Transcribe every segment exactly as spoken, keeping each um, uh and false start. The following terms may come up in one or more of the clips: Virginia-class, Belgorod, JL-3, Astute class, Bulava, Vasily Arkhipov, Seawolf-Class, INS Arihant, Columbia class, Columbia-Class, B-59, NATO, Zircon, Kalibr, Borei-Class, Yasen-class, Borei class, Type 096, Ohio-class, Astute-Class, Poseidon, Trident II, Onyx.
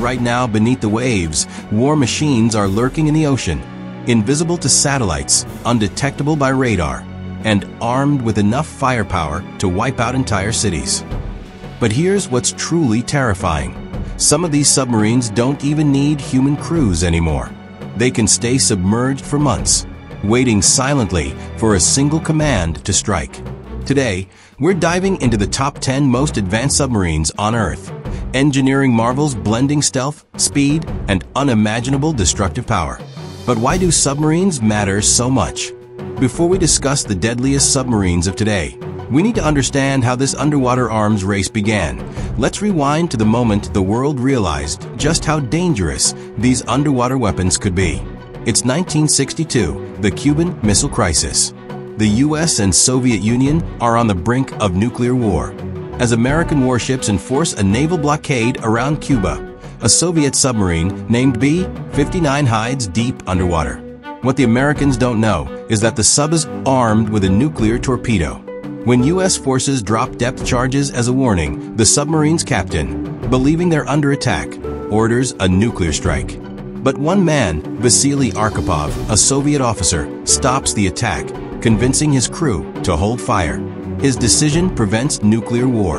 Right now, beneath the waves, war machines are lurking in the ocean, invisible to satellites, undetectable by radar, and armed with enough firepower to wipe out entire cities. But here's what's truly terrifying. Some of these submarines don't even need human crews anymore. They can stay submerged for months, waiting silently for a single command to strike. Today, we're diving into the top ten most advanced submarines on Earth, engineering marvels blending stealth, speed, and unimaginable destructive power. But why do submarines matter so much? Before we discuss the deadliest submarines of today, we need to understand how this underwater arms race began. Let's rewind to the moment the world realized just how dangerous these underwater weapons could be. It's nineteen sixty-two, the Cuban Missile Crisis. The U S and Soviet Union are on the brink of nuclear war. As American warships enforce a naval blockade around Cuba, a Soviet submarine named B fifty-nine hides deep underwater. What the Americans don't know is that the sub is armed with a nuclear torpedo. When U S forces drop depth charges as a warning, the submarine's captain, believing they're under attack, orders a nuclear strike. But one man, Vasily Arkhipov, a Soviet officer, stops the attack, convincing his crew to hold fire. His decision prevents nuclear war,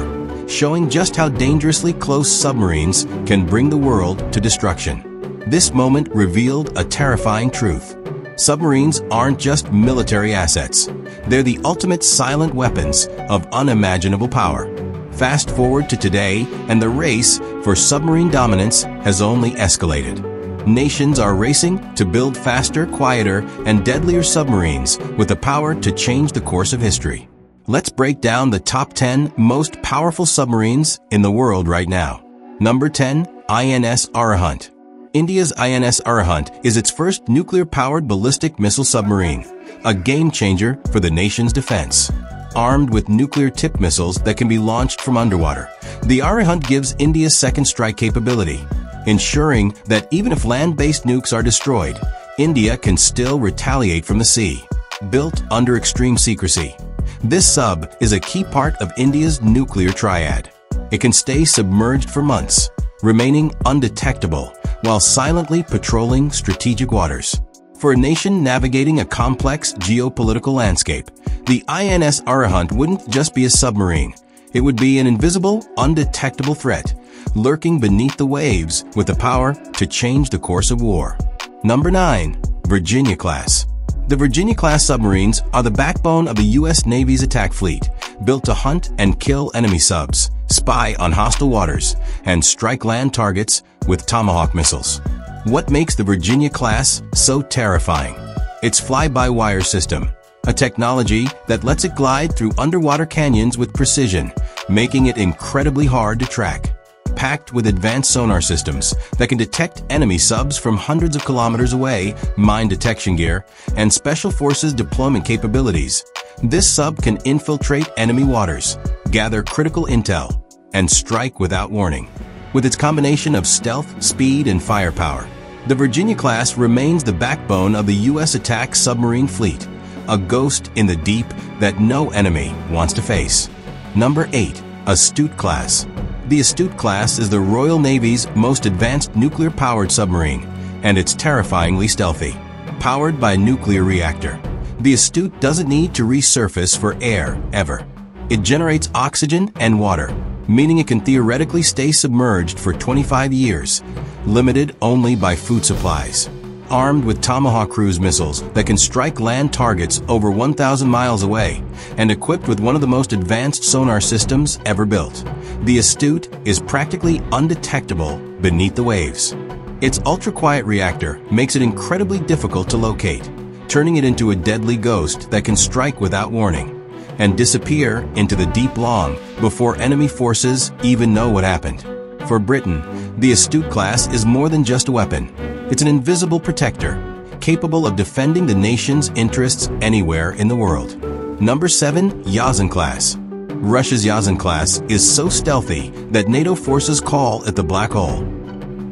showing just how dangerously close submarines can bring the world to destruction. This moment revealed a terrifying truth. Submarines aren't just military assets. They're the ultimate silent weapons of unimaginable power. Fast forward to today, and the race for submarine dominance has only escalated. Nations are racing to build faster, quieter, and deadlier submarines with the power to change the course of history. Let's break down the top ten most powerful submarines in the world right now. Number ten, I N S Arihant. India's I N S Arihant is its first nuclear-powered ballistic missile submarine, a game-changer for the nation's defense. Armed with nuclear-tipped missiles that can be launched from underwater, the Arihant gives India's second strike capability, ensuring that even if land-based nukes are destroyed, India can still retaliate from the sea. Built under extreme secrecy, this sub is a key part of India's nuclear triad. It can stay submerged for months, remaining undetectable, while silently patrolling strategic waters. For a nation navigating a complex geopolitical landscape, the I N S Arihant wouldn't just be a submarine. It would be an invisible, undetectable threat, lurking beneath the waves with the power to change the course of war. Number nine. Virginia-class. The Virginia-class submarines are the backbone of the U S Navy's attack fleet, built to hunt and kill enemy subs, spy on hostile waters, and strike land targets with Tomahawk missiles. What makes the Virginia-class so terrifying? Its fly-by-wire system, a technology that lets it glide through underwater canyons with precision, making it incredibly hard to track. Packed with advanced sonar systems that can detect enemy subs from hundreds of kilometers away, mine detection gear, and special forces deployment capabilities, this sub can infiltrate enemy waters, gather critical intel, and strike without warning. With its combination of stealth, speed, and firepower, the Virginia-class remains the backbone of the U S attack submarine fleet, a ghost in the deep that no enemy wants to face. Number eight. Astute class. The Astute class is the Royal Navy's most advanced nuclear-powered submarine, and it's terrifyingly stealthy. Powered by a nuclear reactor, the Astute doesn't need to resurface for air, ever. It generates oxygen and water, meaning it can theoretically stay submerged for twenty-five years, limited only by food supplies. Armed with Tomahawk cruise missiles that can strike land targets over one thousand miles away, and equipped with one of the most advanced sonar systems ever built, the Astute is practically undetectable beneath the waves. Its ultra-quiet reactor makes it incredibly difficult to locate, turning it into a deadly ghost that can strike without warning and disappear into the deep long before enemy forces even know what happened. For Britain, the Astute class is more than just a weapon. It's an invisible protector, capable of defending the nation's interests anywhere in the world. Number seven. Yasen-class. Russia's Yasen-class is so stealthy that NATO forces call it the black hole.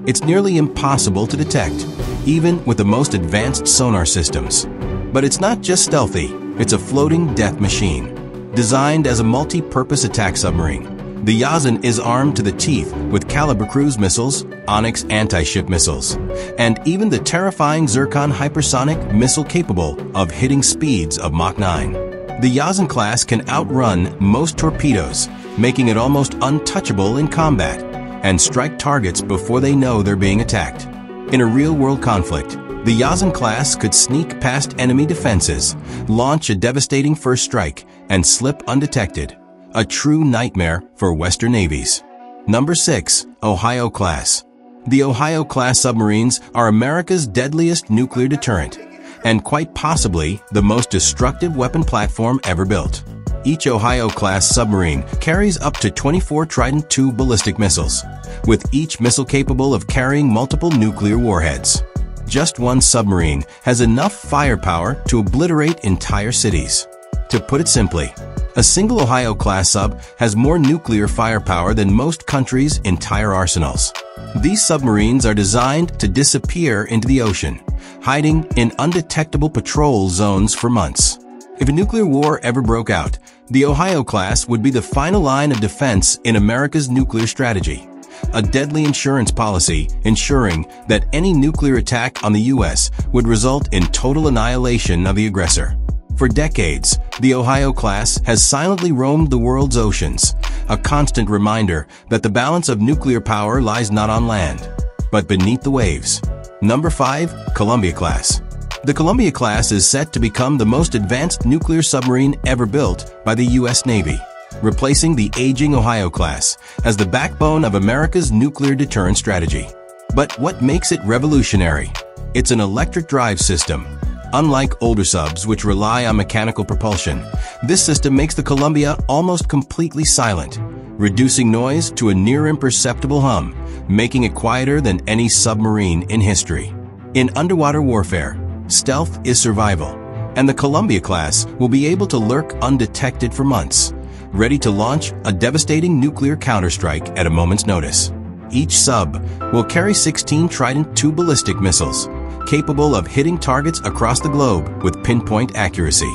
It's nearly impossible to detect, even with the most advanced sonar systems. But it's not just stealthy, it's a floating death machine. Designed as a multi-purpose attack submarine, The Yasen is armed to the teeth with Kalibr cruise missiles, Onyx anti-ship missiles, and even the terrifying Zircon hypersonic missile capable of hitting speeds of Mach nine. The Yasen class can outrun most torpedoes, making it almost untouchable in combat, and strike targets before they know they're being attacked. In a real-world conflict, the Yasen class could sneak past enemy defenses, launch a devastating first strike, and slip undetected. A true nightmare for Western navies. Number six. Ohio-class. The Ohio-class submarines are America's deadliest nuclear deterrent, and quite possibly the most destructive weapon platform ever built. Each Ohio-class submarine carries up to twenty-four Trident two ballistic missiles, with each missile capable of carrying multiple nuclear warheads. Just one submarine has enough firepower to obliterate entire cities. To put it simply, a single Ohio-class sub has more nuclear firepower than most countries' entire arsenals. These submarines are designed to disappear into the ocean, hiding in undetectable patrol zones for months. If a nuclear war ever broke out, the Ohio-class would be the final line of defense in America's nuclear strategy, a deadly insurance policy ensuring that any nuclear attack on the U S would result in total annihilation of the aggressor. For decades, the Ohio-class has silently roamed the world's oceans, a constant reminder that the balance of nuclear power lies not on land, but beneath the waves. Number five. Columbia-class. The Columbia-class is set to become the most advanced nuclear submarine ever built by the U S Navy, replacing the aging Ohio-class as the backbone of America's nuclear deterrent strategy. But what makes it revolutionary? It's an electric drive system. Unlike older subs, which rely on mechanical propulsion, this system makes the Columbia almost completely silent, reducing noise to a near imperceptible hum, making it quieter than any submarine in history. In underwater warfare, stealth is survival, and the Columbia class will be able to lurk undetected for months, ready to launch a devastating nuclear counterstrike at a moment's notice. Each sub will carry sixteen Trident two ballistic missiles, capable of hitting targets across the globe with pinpoint accuracy.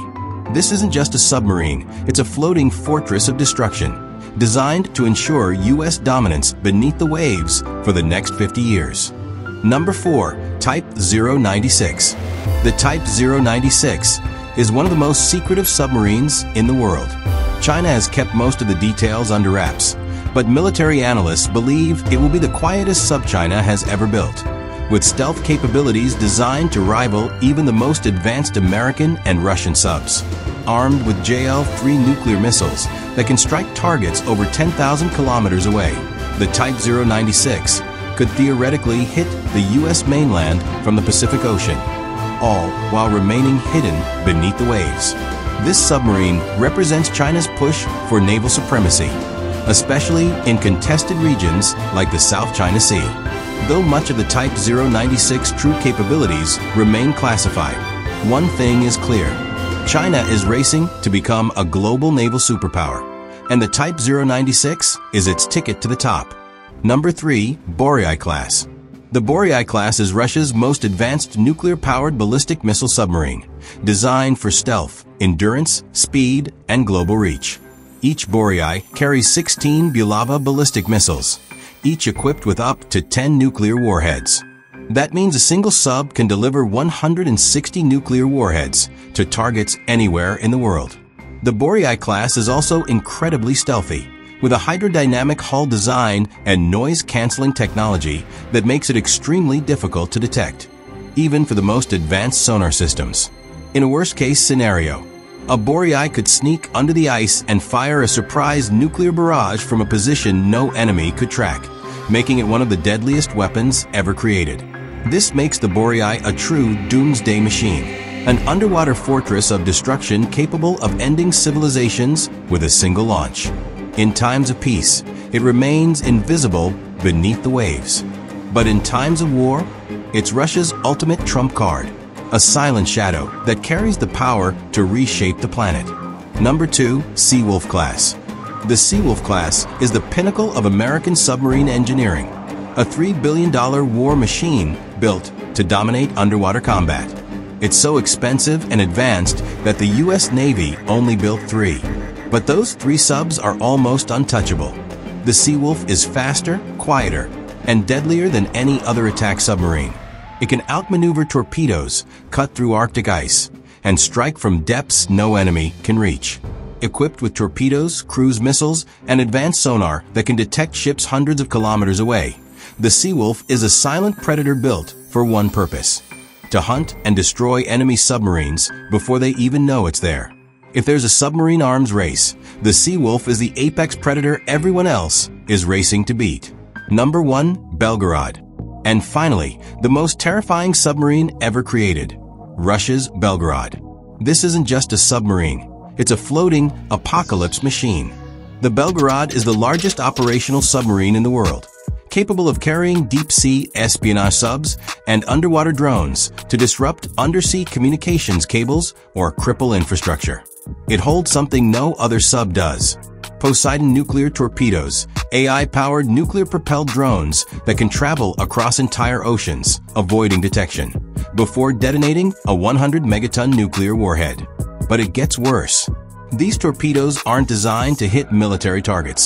This isn't just a submarine, it's a floating fortress of destruction, designed to ensure U S dominance beneath the waves for the next fifty years. Number four. Type zero ninety-six. The Type zero ninety-six is one of the most secretive submarines in the world. China has kept most of the details under wraps, but military analysts believe it will be the quietest sub China has ever built, with stealth capabilities designed to rival even the most advanced American and Russian subs. Armed with J L three nuclear missiles that can strike targets over ten thousand kilometers away, the Type zero ninety-six could theoretically hit the U S mainland from the Pacific Ocean, all while remaining hidden beneath the waves. This submarine represents China's push for naval supremacy, especially in contested regions like the South China Sea. Though much of the Type zero ninety-six true capabilities remain classified, one thing is clear. China is racing to become a global naval superpower, and the Type zero ninety-six is its ticket to the top. Number three. Borei class. The Borei class is Russia's most advanced nuclear-powered ballistic missile submarine, designed for stealth, endurance, speed, and global reach. Each Borei carries sixteen Bulava ballistic missiles, each equipped with up to ten nuclear warheads. That means a single sub can deliver one hundred sixty nuclear warheads to targets anywhere in the world. The Borei class is also incredibly stealthy, with a hydrodynamic hull design and noise-canceling technology that makes it extremely difficult to detect, even for the most advanced sonar systems. In a worst-case scenario, a Borei could sneak under the ice and fire a surprise nuclear barrage from a position no enemy could track, making it one of the deadliest weapons ever created. This makes the Borei a true doomsday machine, an underwater fortress of destruction capable of ending civilizations with a single launch. In times of peace, it remains invisible beneath the waves. But in times of war, it's Russia's ultimate trump card, a silent shadow that carries the power to reshape the planet. Number two. Seawolf-Class. The Seawolf-Class is the pinnacle of American submarine engineering, a three billion dollar war machine built to dominate underwater combat. It's so expensive and advanced that the U S Navy only built three. But those three subs are almost untouchable, the Seawolf is faster, quieter, and deadlier than any other attack submarine. It can outmaneuver torpedoes, cut through Arctic ice, and strike from depths no enemy can reach. Equipped with torpedoes, cruise missiles, and advanced sonar that can detect ships hundreds of kilometers away, the Seawolf is a silent predator built for one purpose: to hunt and destroy enemy submarines before they even know it's there. If there's a submarine arms race, the Seawolf is the apex predator everyone else is racing to beat. Number one. Belgorod. And finally, the most terrifying submarine ever created: Russia's Belgorod. This isn't just a submarine, it's a floating apocalypse machine. The Belgorod is the largest operational submarine in the world, capable of carrying deep-sea espionage subs and underwater drones to disrupt undersea communications cables or cripple infrastructure. It holds something no other sub does: Poseidon nuclear torpedoes, A I-powered nuclear-propelled drones that can travel across entire oceans, avoiding detection, before detonating a one hundred megaton nuclear warhead. But it gets worse. These torpedoes aren't designed to hit military targets.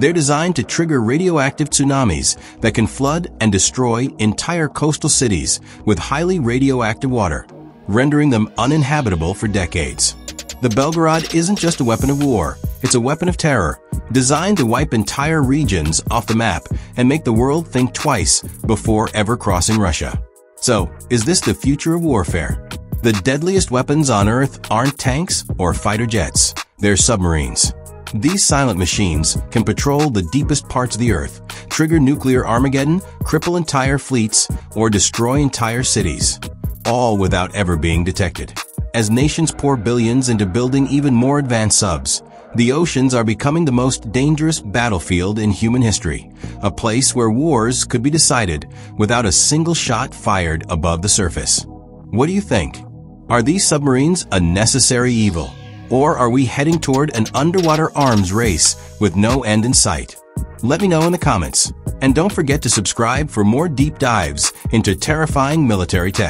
They're designed to trigger radioactive tsunamis that can flood and destroy entire coastal cities with highly radioactive water, rendering them uninhabitable for decades. The Belgorod isn't just a weapon of war, it's a weapon of terror, designed to wipe entire regions off the map and make the world think twice before ever crossing Russia. So, is this the future of warfare? The deadliest weapons on Earth aren't tanks or fighter jets, they're submarines. These silent machines can patrol the deepest parts of the Earth, trigger nuclear Armageddon, cripple entire fleets, or destroy entire cities, all without ever being detected. As nations pour billions into building even more advanced subs, the oceans are becoming the most dangerous battlefield in human history, a place where wars could be decided without a single shot fired above the surface. What do you think? Are these submarines a necessary evil? Or are we heading toward an underwater arms race with no end in sight? Let me know in the comments. And don't forget to subscribe for more deep dives into terrifying military tech.